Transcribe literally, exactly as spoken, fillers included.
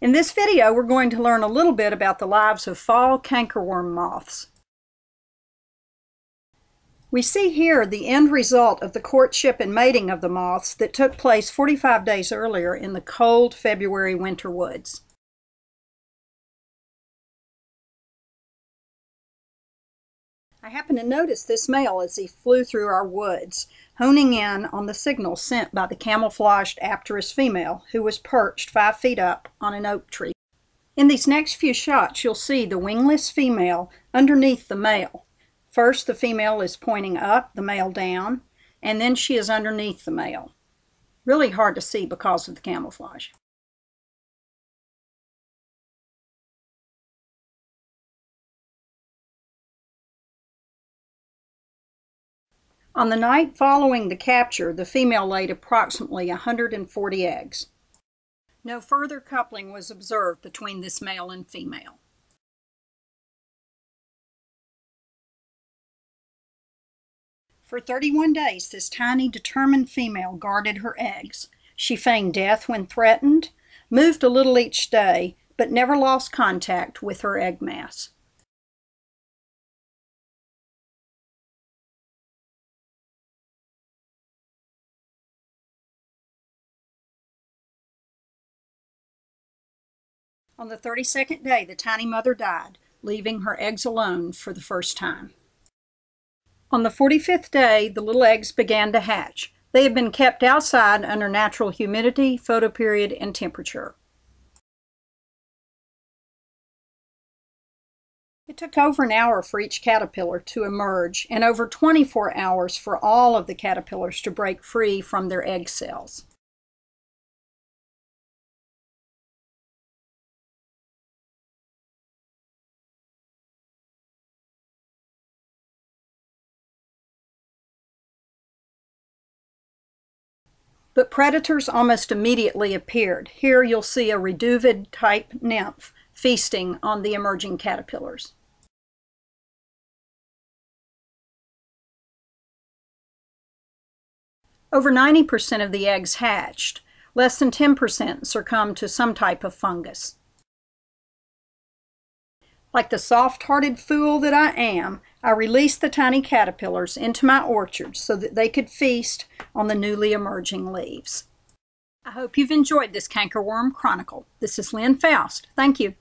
In this video, we're going to learn a little bit about the lives of fall cankerworm moths. We see here the end result of the courtship and mating of the moths that took place forty-five days earlier in the cold February winter woods. I happened to notice this male as he flew through our woods, honing in on the signal sent by the camouflaged apterous female, who was perched five feet up on an oak tree. In these next few shots, you'll see the wingless female underneath the male. First, the female is pointing up, the male down, and then she is underneath the male. Really hard to see because of the camouflage. On the night following the capture, the female laid approximately one hundred forty eggs. No further coupling was observed between this male and female. For thirty-one days, this tiny, determined female guarded her eggs. She feigned death when threatened, moved a little each day, but never lost contact with her egg mass. On the thirty-second day, the tiny mother died, leaving her eggs alone for the first time. On the forty-fifth day, the little eggs began to hatch. They had been kept outside under natural humidity, photoperiod, and temperature. It took over an hour for each caterpillar to emerge, and over twenty-four hours for all of the caterpillars to break free from their egg cells. But predators almost immediately appeared. Here you'll see a reduvid type nymph feasting on the emerging caterpillars. Over ninety percent of the eggs hatched. Less than ten percent succumbed to some type of fungus. Like the soft-hearted fool that I am, I released the tiny caterpillars into my orchard so that they could feast on the newly emerging leaves. I hope you've enjoyed this Cankerworm Chronicle. This is Lynn Faust. Thank you.